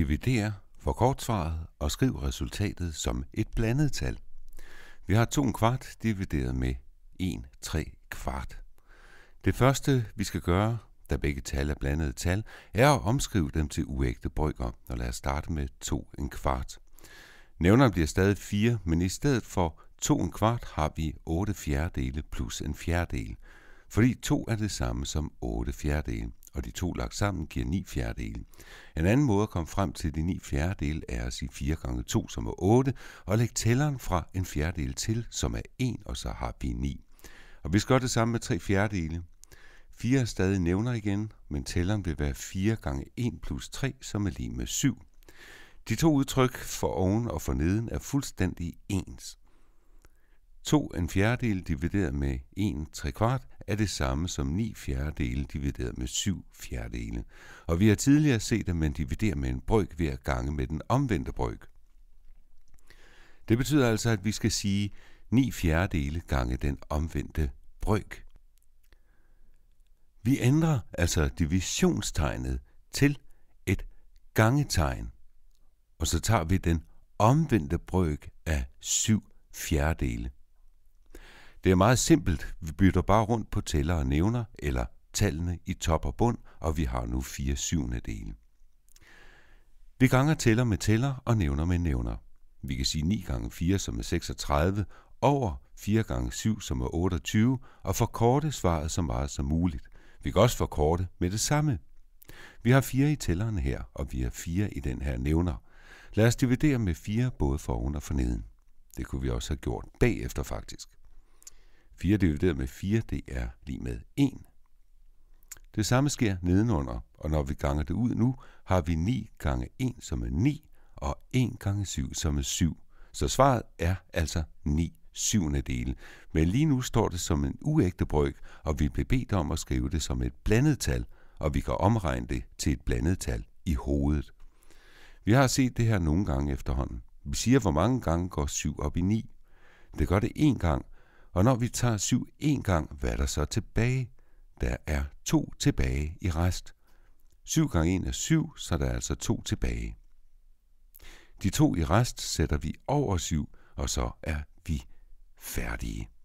Dividér, forkort svaret og skriv resultatet som et blandet tal. Vi har 2¼ divideret med 1¾ . Det første, vi skal gøre, da begge tal er blandede tal, er at omskrive dem til uægte brøker, og lad os starte med 2¼ . Nævneren bliver stadig 4, men i stedet for 2¼ har vi 8/4 plus 1/4, fordi 2 er det samme som 8/4, og de to lagt sammen giver 9/4. En anden måde at komme frem til de 9/4 er at sige 4 × 2, som er 8, og lægge tælleren fra 1/4 til, som er 1, og så har vi 9. Og vi skal gøre det samme med 3/4. 4 er stadig nævner igen, men tælleren vil være 4 × 1 plus 3, som er lige med 7. De to udtryk for oven og for neden er fuldstændig ens. 2¼ divideret med 1¾ er det samme som 9/4 divideret med 7/4. Og vi har tidligere set, at man dividerer med en brøk ved at gange med den omvendte brøk. Det betyder altså, at vi skal sige 9/4 gange den omvendte brøk. Vi ændrer altså divisionstegnet til et gangetegn, og så tager vi den omvendte brøk af 7/4. Det er meget simpelt. Vi bytter bare rundt på tæller og nævner, eller tallene i top og bund, og vi har nu 4/7. Vi ganger tæller med tæller og nævner med nævner. Vi kan sige 9 × 4, som er 36, over 4 × 7, som er 28, og forkorte svaret så meget som muligt. Vi kan også forkorte med det samme. Vi har 4 i tælleren her, og vi har 4 i den her nævner. Lad os dividere med 4 både foroven og forneden. Det kunne vi også have gjort bagefter faktisk. 4 divideret med 4, det er lige med 1. Det samme sker nedenunder, og når vi ganger det ud nu, har vi 9 × 1, som er 9, og 1 × 7, som er 7. Så svaret er altså 9/7. Men lige nu står det som en uægte brøk, og vi blev bedt om at skrive det som et blandet tal, og vi kan omregne det til et blandet tal i hovedet. Vi har set det her nogle gange efterhånden. Vi siger, hvor mange gange går 7 op i 9. Det gør det 1 gang, og når vi tager 7 1 gang, hvad er der så tilbage? Der er 2 tilbage i rest. 7 × 1 er 7, så der er altså 2 tilbage. De 2 i rest sætter vi over 7, og så er vi færdige.